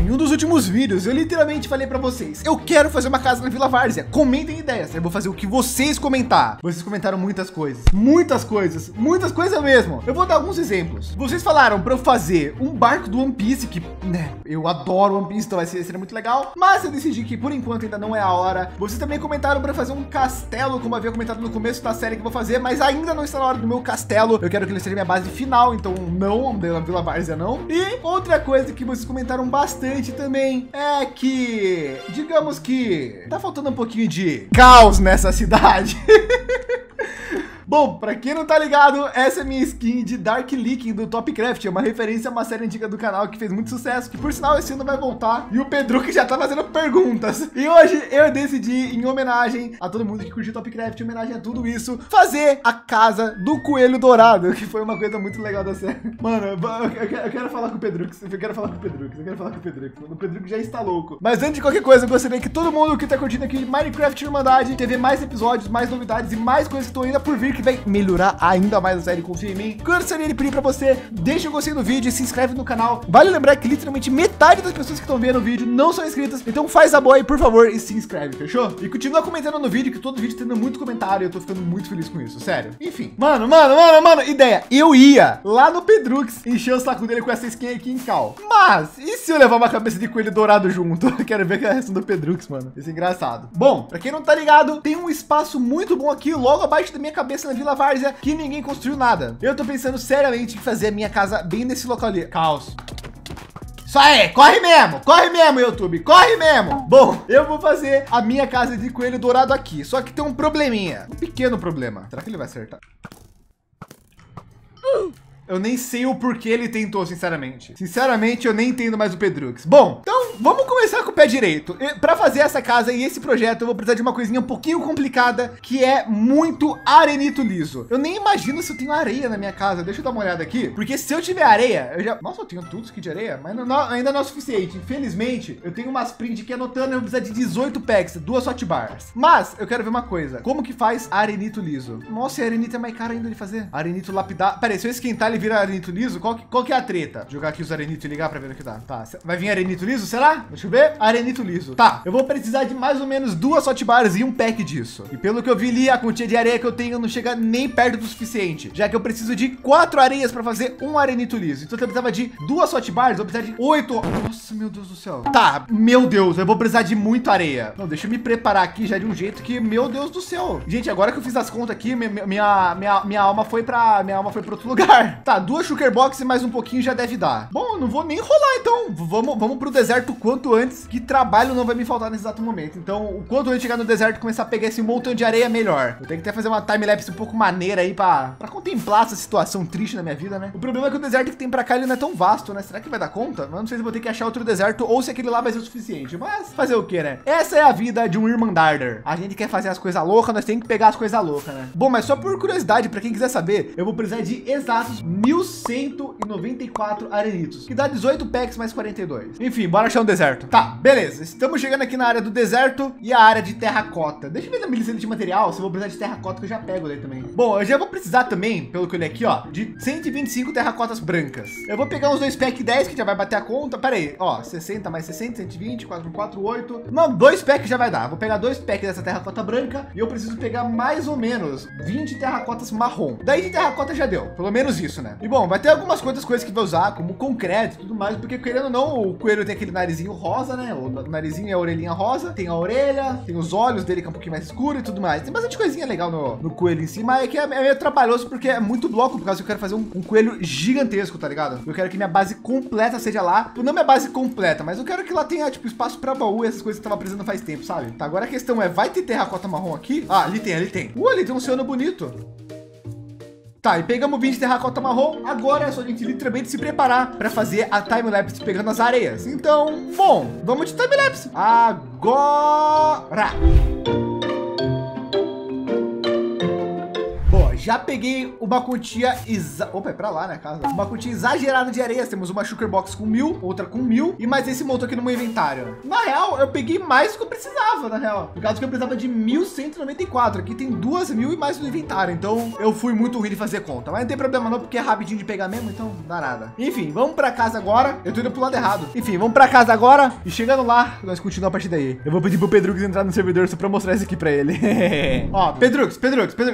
Bom, em um dos últimos vídeos eu literalmente falei pra vocês: eu quero fazer uma casa na Vila Várzea, comentem ideias. Eu vou fazer o que vocês comentar. Vocês comentaram muitas coisas mesmo. Eu vou dar alguns exemplos. Vocês falaram pra eu fazer um barco do One Piece, que, né, eu adoro One Piece, então vai ser muito legal, mas eu decidi que por enquanto ainda não é a hora. Vocês também comentaram pra fazer um castelo, como havia comentado no começo da série que eu vou fazer, mas ainda não está na hora do meu castelo. Eu quero que ele seja minha base final, então não na Vila Várzea não. E outra coisa que vocês comentaram bastante também é que, digamos que tá faltando um pouquinho de caos nessa cidade. Bom, pra quem não tá ligado, essa é minha skin de Dark Leaking do Topcraft. É uma referência a uma série antiga do canal que fez muito sucesso, que por sinal esse ano vai voltar. E o Pedrux já tá fazendo perguntas. E hoje eu decidi, em homenagem a todo mundo que curtiu Topcraft, em homenagem a tudo isso, fazer a casa do Coelho Dourado, que foi uma coisa muito legal da série. Mano, eu quero falar com o Pedrux. O Pedrux já está louco. Mas antes de qualquer coisa, eu gostaria que todo mundo que tá curtindo aqui Minecraft Irmandade teve mais episódios, mais novidades e mais coisas que estão ainda por vir, que vai melhorar ainda mais a série, confia em mim. Gostaria de pedir pra você, deixa o gostei no vídeo, se inscreve no canal. Vale lembrar que literalmente metade das pessoas que estão vendo o vídeo não são inscritas, então faz a boa aí, por favor, e se inscreve, fechou? E continua comentando no vídeo, que todo vídeo tá tendo muito comentário, eu tô ficando muito feliz com isso, sério. Enfim, mano, ideia, eu ia lá no Pedrux encher o saco dele com essa skin aqui em cal, mas e se eu levar uma cabeça de coelho dourado junto? Eu quero ver que é a reação do Pedrux, mano, isso é engraçado. Bom, pra quem não tá ligado, tem um espaço muito bom aqui, logo abaixo da minha cabeça na Vila Várzea, que ninguém construiu nada. Eu tô pensando seriamente em fazer a minha casa bem nesse local ali. Caos. Isso aí, corre mesmo, YouTube, corre mesmo. Bom, eu vou fazer a minha casa de coelho dourado aqui, só que tem um probleminha, um pequeno problema. Será que ele vai acertar? Eu nem sei o porquê ele tentou, sinceramente. Sinceramente, eu nem entendo mais o Pedrux. Bom, então vamos começar com o pé direito. Para fazer essa casa e esse projeto, eu vou precisar de uma coisinha um pouquinho complicada, que é muito arenito liso. Eu nem imagino se eu tenho areia na minha casa. Deixa eu dar uma olhada aqui, porque se eu tiver areia, eu já... Nossa, eu tenho tudo isso aqui de areia, mas ainda não é o suficiente. Infelizmente, eu tenho umas print aqui anotando, eu vou precisar de 18 packs, 2 hotbars. Mas eu quero ver uma coisa. Como que faz arenito liso? Nossa, arenito é mais caro ainda de fazer. Arenito lapidar. Peraí, se eu esquentar ele vira arenito liso, qual que é a treta? Jogar aqui os arenitos e ligar pra ver o que dá. Tá, vai vir arenito liso, será? Deixa eu ver. Arenito liso. Tá, eu vou precisar de mais ou menos 2 hotbars e um pack disso. E pelo que eu vi ali, a quantia de areia que eu tenho não chega nem perto do suficiente, já que eu preciso de 4 areias pra fazer um arenito liso. Então eu precisava de 2 hotbars, eu vou precisar de 8. Nossa, meu Deus do céu. Tá, meu Deus, eu vou precisar de muita areia. Não, deixa eu me preparar aqui já de um jeito que, meu Deus do céu. Gente, agora que eu fiz as contas aqui, minha alma foi pra outro lugar. Tá, 2 sugar box e mais um pouquinho já deve dar. Bom, eu não vou nem enrolar, então. Vamos pro deserto quanto antes, que trabalho não vai me faltar nesse exato momento. Então, o quanto antes chegar no deserto e começar a pegar esse montão de areia, melhor. Eu tenho que até fazer uma time-lapse um pouco maneira aí pra contemplar essa situação triste na minha vida, né? O problema é que o deserto que tem pra cá, ele não é tão vasto, né? Será que vai dar conta? Eu não sei se vou ter que achar outro deserto ou se aquele lá vai ser o suficiente, mas fazer o que, né? Essa é a vida de um Irmandarder. A gente quer fazer as coisas loucas, nós temos que pegar as coisas loucas, né? Bom, mas só por curiosidade, pra quem quiser saber, eu vou precisar de exatos 1194 arenitos, que dá 18 packs mais 42. Enfim, bora achar um deserto. Tá, beleza. Estamos chegando aqui na área do deserto e a área de terracota. Deixa eu ver na minha lista de material se eu vou precisar de terracota, que eu já pego daí também. Bom, eu já vou precisar também, pelo que eu li aqui, ó, de 125 terracotas brancas. Eu vou pegar uns 2 packs 10, que já vai bater a conta. Pera aí, ó, 60 mais 60, 120, 4, 4, 8. Não, 2 packs já vai dar. Vou pegar 2 packs dessa terracota branca e eu preciso pegar mais ou menos 20 terracotas marrom. Daí de terracota já deu, pelo menos isso, né? E bom, vai ter algumas coisas que vai usar, como concreto e tudo mais, porque querendo ou não, o coelho tem aquele narizinho rosa, né? O narizinho e a orelhinha rosa, tem a orelha, tem os olhos dele que é um pouquinho mais escuro e tudo mais. Tem bastante coisinha legal no coelho em si, mas é que é meio trabalhoso porque é muito bloco, por causa que eu quero fazer um coelho gigantesco, tá ligado? Eu quero que minha base completa seja lá. Não minha base completa, mas eu quero que lá tenha, tipo, espaço pra baú e essas coisas que eu tava precisando faz tempo, sabe? Tá, agora a questão é, vai ter terracota marrom aqui? Ah, ali tem. Ali tem um oceano bonito. Tá, e pegamos 20 terracota marrom. Agora é só a gente literalmente se preparar para fazer a time-lapse pegando as areias. Então, bom, vamos de time-lapse agora. Bom, já peguei uma quantia Opa, é pra lá, né, casa? Uma quantia exagerada de areias. Temos uma sugar box com 1000, outra com 1000 e mais esse motor aqui no meu inventário. Na real, eu peguei mais do que eu precisava, na real. Por causa que eu precisava de 1194. Aqui tem 2000 e mais no inventário. Então, eu fui muito ruim de fazer conta. Mas não tem problema não, porque é rapidinho de pegar mesmo, então não dá nada. Enfim, vamos pra casa agora. Eu tô indo pro lado errado. Enfim, vamos pra casa agora. E chegando lá, nós continuamos a partir daí. Eu vou pedir pro Pedrux entrar no servidor só pra mostrar isso aqui pra ele. Ó, Pedrux.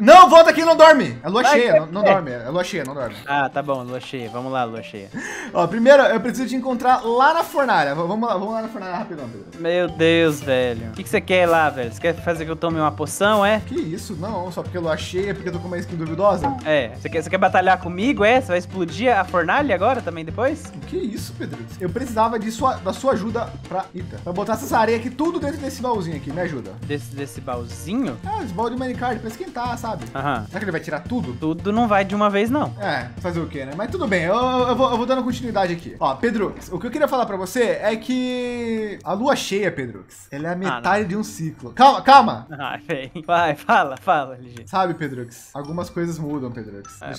Não, volta aqui, não dorme. É lua cheia, não dorme. É lua cheia, não dorme. Ah, tá bom, lua cheia. Vamos lá, lua cheia. Ó, primeiro eu preciso te encontrar lá na fornalha. Vamos lá na fornalha rapidão, Pedro. Meu Deus, velho. O que você quer lá, velho? Você quer fazer que eu tome uma poção, é? Que isso? Não, só porque é lua cheia, porque eu tô com uma skin duvidosa. É. Você quer batalhar comigo, é? Você vai explodir a fornalha agora também depois? Que isso, Pedrux? Eu precisava da sua ajuda pra... Eita. Pra botar essa areia aqui tudo dentro desse baúzinho aqui. Me ajuda. Desse baúzinho? É, esse baú de Minecraft pra esquentar, sabe? Aham. Será que ele vai tirar tudo? Tudo não vai de uma vez, não. É, fazer o quê, né? Mas tudo bem, eu vou dando continuidade aqui. Ó, Pedrux, o que eu queria falar pra você é que a lua cheia, Pedrux, ela é a metade de um ciclo. Calma, calma. Ah, vem. Vai, fala, LG. Sabe, Pedrux, algumas coisas mudam, Pedrux. Ah,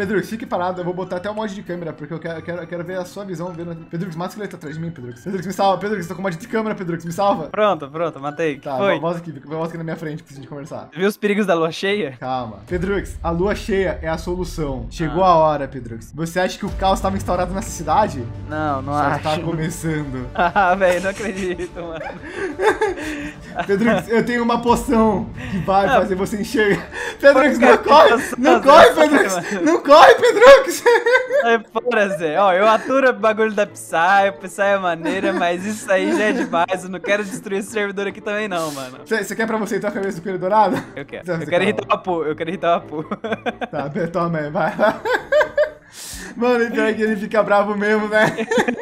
Pedrux, fique parado, eu vou botar até o mod de câmera, porque eu quero ver a sua visão. Pedrux, mata o esqueleto atrás de mim, Pedrux. Pedrux, me salva, Pedrux, tô com mod de câmera, Pedrux, me salva. Pronto, matei. Tá, volta aqui na minha frente pra gente conversar. Viu os perigos da lua cheia? Calma. Pedrux, a lua cheia é a solução. Chegou a hora, Pedrux. Você acha que o caos estava instaurado nessa cidade? Não, não acho. Só está começando. Ah, velho, não acredito, mano. Pedrux, eu tenho uma poção que vai fazer você enxergar. Pedrux, não corre! Não corre, Pedrux! Não corre, Pedrux! É, porra, Zé. Ó, eu aturo o bagulho da Psy é maneira, mas isso aí já é demais. Eu não quero destruir esse servidor aqui também, não, mano. Você quer pra você então a cabeça do Coelho Dourado? Eu quero. Então, eu quero irritar o Apuh. Eu quero irritar o Apuh. Tá, toma, vai. Mano, então é que ele fica bravo mesmo, né?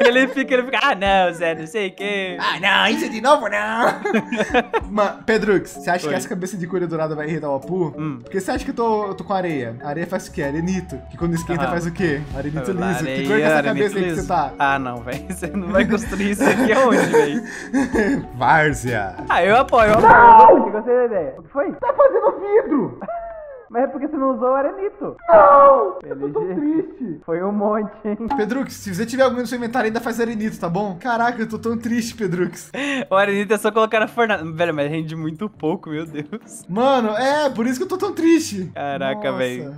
ele fica, ah, não, Zé, não sei o que. Ah, não, isso de novo, não. Mano, Pedrux, você acha que essa cabeça de Coelho Dourado vai irritar o Apuh? Porque você acha que eu tô com areia? A areia faz o quê? Arenito. Que quando esquenta faz o quê? Arenito liso. Que cor é essa cabeça aí que você tá? Ah, não, velho. Você não vai construir isso aqui aonde, velho? Várzea. Ah, eu apoio. Eu gostei da ideia. O que foi? Tá fazendo vidro. Mas é porque você não usou o arenito. Não! Eu tô triste. Foi um monte, hein? Pedrux, se você tiver algum no seu inventário, ainda faz arenito, tá bom? Caraca, eu tô tão triste, Pedrux. O arenito é só colocar na fornalha. Velho, mas rende muito pouco, meu Deus. Mano, é, por isso que eu tô tão triste. Caraca, velho.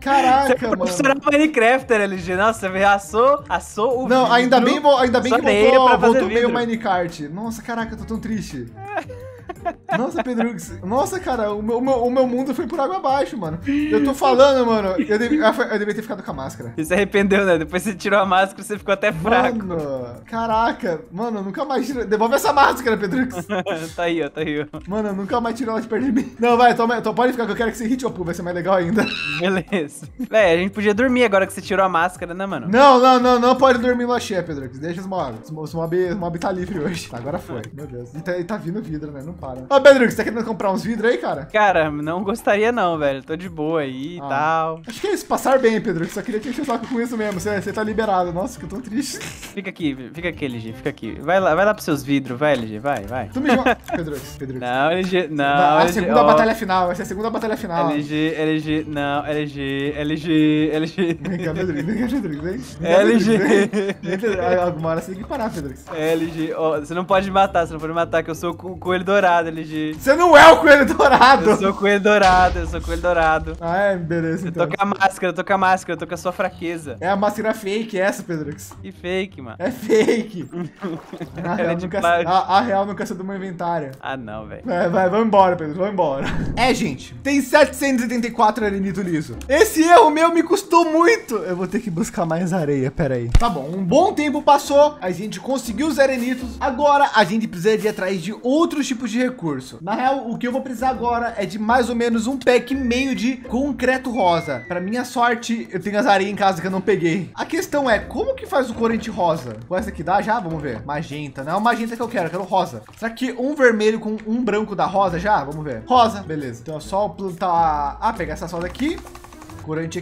Caraca, mano. Você era Minecrafter, LG. Nossa, você assou o... Não, ainda bem que voltou meio Minecart. Nossa, caraca, eu tô tão triste. Nossa, Pedrux. Nossa, cara, o meu mundo foi por água abaixo, mano. Eu tô falando, mano. Eu devia ter ficado com a máscara. Você se arrependeu, né? Depois você tirou a máscara, você ficou até fraco. Mano, caraca. Mano, eu nunca mais tiro... Devolve essa máscara, Pedrux. Tá aí, ó. Mano, eu nunca mais tirou ela de perto de mim. Não, vai, toma. Então pode ficar que eu quero que você hit o Apuh. Vai ser mais legal ainda. Beleza. Véi, a gente podia dormir agora que você tirou a máscara, né, mano? Não pode dormir em lua cheia, Pedrux. Deixa os mobs. Os mobs tá livre hoje. Tá, agora foi. Meu Deus. E tá vindo vidro, né? Não para. Ô, Pedrux, você tá querendo comprar uns vidros aí, cara? Cara, não gostaria não, velho. Tô de boa aí e tal. Acho que é isso. Passar bem, Pedrux. Só queria te encher o saco com isso mesmo. Você tá liberado. Nossa, que eu tô triste. Fica aqui, LG. Fica aqui. Vai lá pros seus vidros. Vai, LG. Vai. Tu me joga. Pedrux. Não, LG. Não, LG. Segunda batalha final. Vai ser a segunda batalha final. LG. Não, LG. Vem cá, Pedrux. Vem cá, Pedrux. Alguma hora você tem que parar, Pedrux. LG. Ó, você não pode matar. Você não pode matar, que eu sou o Coelho Dourado. LG. Você não é o Coelho Dourado! Eu sou o Coelho Dourado. Ah, é, beleza. Então. Eu tô com a máscara, eu tô com a sua fraqueza. É a máscara fake essa, Pedrux. Que fake, mano. É fake. A real nunca saiu do meu inventário. Ah, não, velho. Vai, vamos embora, Pedro, vamos embora. É, gente, tem 784 arenito liso. Esse erro meu me custou muito. Eu vou ter que buscar mais areia, peraí. Tá bom, um bom tempo passou, a gente conseguiu os arenitos. Agora a gente precisa de ir atrás de outros tipos de recurso. Na real, o que eu vou precisar agora é de mais ou menos um pack e meio de concreto rosa. Para minha sorte, eu tenho as areias em casa que eu não peguei. A questão é, como que faz o corante rosa? Com essa aqui dá já? Vamos ver. Magenta, não é o magenta que eu quero rosa. Será que um vermelho com um branco dá rosa já? Vamos ver. Rosa, beleza. Então é só plantar... Ah, pegar essa rosa aqui. corante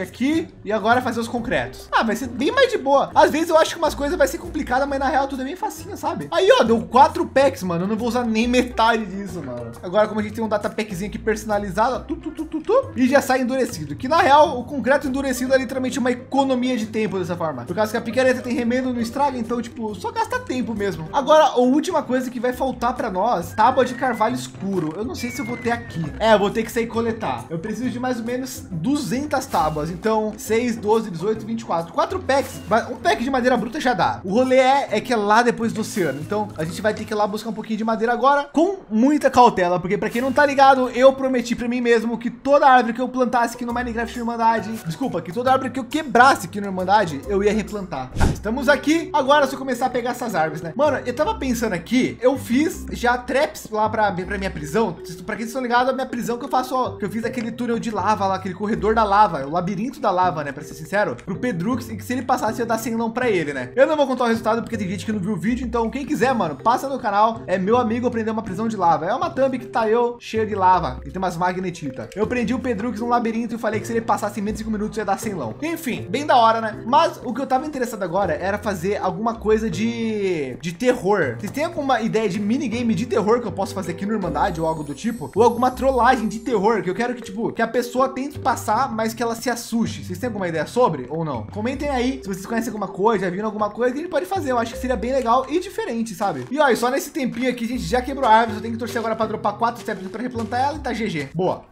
aqui e agora fazer os concretos. Ah, vai ser bem mais de boa. Às vezes eu acho que umas coisas vai ser complicada, mas na real tudo é bem facinho, sabe? Aí, ó, deu 4 packs, mano. Eu não vou usar nem metade disso, mano. Agora, como a gente tem um data packzinho aqui personalizado, ó, e já sai endurecido. Que na real, o concreto endurecido é literalmente uma economia de tempo dessa forma. Por causa que a picareta tem remendo no estraga, então, tipo, só gasta tempo mesmo. Agora, a última coisa que vai faltar pra nós, tábua de carvalho escuro. Eu não sei se eu vou ter aqui. É, eu vou ter que sair coletar. Eu preciso de mais ou menos 200 tábuas. Então, 6, 12, 18, 24. 4 packs. Um pack de madeira bruta já dá. O rolê é que é lá depois do oceano. Então, a gente vai ter que ir lá buscar um pouquinho de madeira agora, com muita cautela. Porque, pra quem não tá ligado, eu prometi pra mim mesmo que toda árvore que eu plantasse aqui no Minecraft Irmandade, desculpa, que toda árvore que eu quebrasse aqui no Irmandade, eu ia replantar. Tá, estamos aqui. Agora é só começar a pegar essas árvores, né? Mano, eu tava pensando aqui, eu fiz já traps lá pra minha prisão. Pra quem estão ligados, a minha prisão que eu faço, ó, que eu fiz aquele túnel de lava lá, aquele corredor da lava, o labirinto da lava, né? Pra ser sincero, pro Pedrux, e que se ele passasse, ia dar sem não pra ele, né? Eu não vou contar o resultado porque tem gente que não viu o vídeo, então quem quiser, mano, passa no canal, é meu amigo aprender uma prisão de lava. É uma thumb que tá eu cheio de lava e tem umas magnetitas. Eu prendi o Pedrux num labirinto e falei que se ele passasse em menos de 5 minutos ia dar sem lão. Enfim, bem da hora, né? Mas o que eu tava interessado agora era fazer alguma coisa de terror. Vocês têm alguma ideia de minigame de terror que eu posso fazer aqui no Irmandade ou algo do tipo? Ou alguma trollagem de terror que eu quero que, tipo, que a pessoa tente passar, mas que ela se assuste. Vocês têm alguma ideia sobre ou não? Comentem aí se vocês conhecem alguma coisa, já viram alguma coisa que a gente pode fazer. Eu acho que seria bem legal e diferente, sabe? E olha, só nesse tempinho aqui a gente já quebrou árvores. Eu tenho que torcer agora para dropar 4 saplings para replantar ela e tá GG. Boa.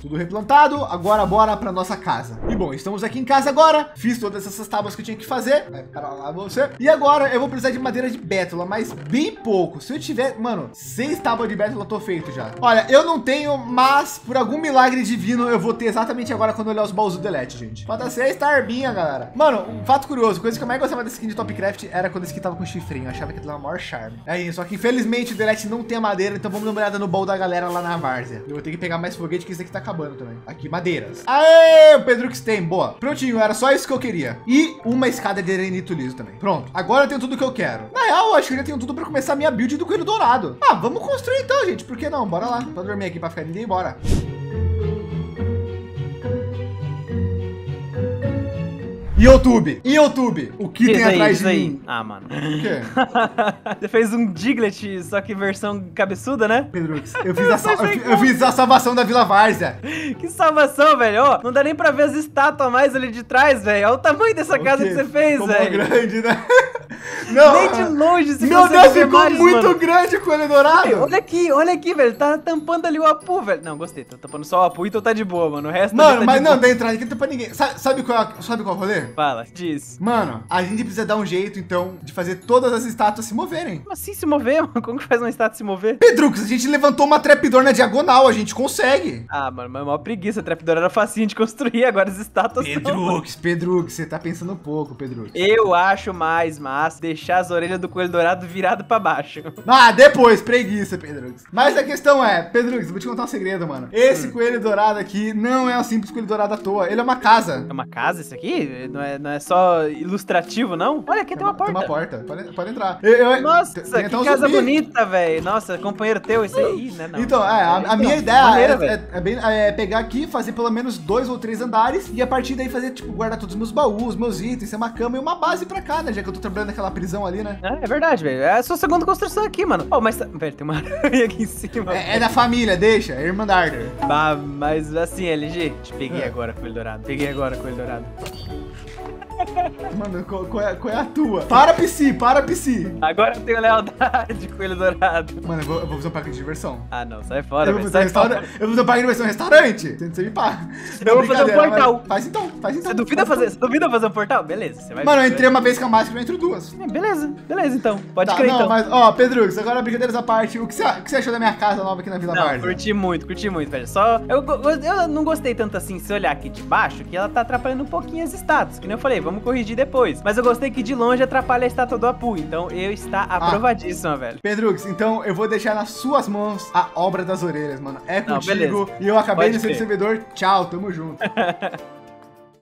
Tudo replantado, agora bora pra nossa casa. E bom, estamos aqui em casa agora. Fiz todas essas tábuas que eu tinha que fazer. Vai pra lá você. E agora eu vou precisar de madeira de bétula, mas bem pouco. Se eu tiver, mano, 6 tábuas de bétula, tô feito já. Olha, eu não tenho, mas por algum milagre divino eu vou ter exatamente agora quando eu olhar os baús do Delete, gente. Falta 6 tarbinhas, galera. Mano, um fato curioso, coisa que eu mais gostava desse skin de Topcraft era quando esse skin tava com chifrinho. Eu achava que tava o maior charme. É isso, só que infelizmente o Delete não tem a madeira, então vamos dar uma olhada no baú da galera lá na várzea. Eu vou ter que pegar mais foguete, que isso aqui tá acabando também. Aqui, madeiras. Aê, o Pedrux tem, boa. Prontinho, era só isso que eu queria. E uma escada de arenito liso também. Pronto, agora eu tenho tudo que eu quero. Na real, eu acho que eu já tenho tudo pra começar a minha build do Coelho Dourado. Ah, vamos construir então, gente. Por que não? Bora lá. Vou dormir aqui pra ficar ninguém embora. YouTube, o que tem atrás de mim? Ah, mano. O quê? Você fez um Diglett, só que versão cabeçuda, né? Pedrux, eu fiz a salvação da Vila Várzea. Que salvação, velho. Oh, não dá nem pra ver as estátuas mais ali de trás, velho. Olha o tamanho dessa casa que você fez, velho. Ficou grande, né? Não, nem de longe se meu Deus, ficou mais, muito mano. Grande o Coelho Dourado. Olha aqui, velho. Tá tampando ali o Apuh, velho. Não, gostei. Tá tampando só o Apuh, então tá de boa, mano. O resto mano, tá mas de não, boa. Dá entrada aqui, não tampa ninguém. Sabe qual é o rolê? Fala, diz. Mano, a gente precisa dar um jeito, então, de fazer todas as estátuas se moverem. Como assim se mover, mano? Como que faz uma estátua se mover? Pedrux, a gente levantou uma trapdoor na diagonal, a gente consegue. Ah, mano, mas é uma preguiça. A trapdoor era facinha de construir, agora as estátuas Pedrux, você tá pensando pouco, Pedrux. Eu acho mais massa deixar as orelhas do Coelho Dourado virado pra baixo. Ah, depois, preguiça, Pedrux. Mas a questão é, Pedrux, vou te contar um segredo, mano. Esse Coelho Dourado aqui não é um simples Coelho Dourado à toa, ele é uma casa. É uma casa isso aqui? Não é só ilustrativo, não? Olha, aqui tem uma porta. Tem uma porta. Pode entrar. Nossa, que casa bonita, velho. Nossa, companheiro teu, isso aí, né? Não. Então, a minha ideia é pegar aqui, fazer pelo menos 2 ou 3 andares e a partir daí fazer, tipo, guardar todos os meus baús, meus itens, uma cama e uma base pra cá, né? Já que eu tô trabalhando naquela prisão ali, né? É verdade, velho. É a sua segunda construção aqui, mano. Oh, mas... Velho, tem uma aranha aqui em cima. É da família, deixa. É irmã da árvore. Mas assim, LG, te peguei agora, Coelho Dourado. Peguei agora, Coelho Dourado. Mano, qual é a tua? Para, Psi. Agora eu tenho lealdade, Coelho Dourado. Mano, eu vou fazer um parque de diversão. Ah, não, sai fora, velho. Eu vou fazer um parque de diversão restaurante? Você me paga. Eu vou fazer um portal. Faz então. Você duvida fazer um portal? Beleza, você vai. Mano, eu entrei uma vez com a máscara, eu entro 2. Beleza, então. Pode crer, então. Mas, ó, Pedrux, agora brincadeiras à parte. O que você achou da minha casa nova aqui na Vila Várzea? Curti muito, velho. Só... Eu não gostei tanto assim, se olhar aqui de baixo, que ela tá atrapalhando um pouquinho as estátuas, que nem eu falei, vamos corrigir depois. Mas eu gostei que de longe atrapalha a estátua do Apuh, então está aprovadíssima, velho. Pedrux, então eu vou deixar nas suas mãos a obra das orelhas, mano. É contigo. Não, e eu acabei de ser servidor. Tchau, tamo junto.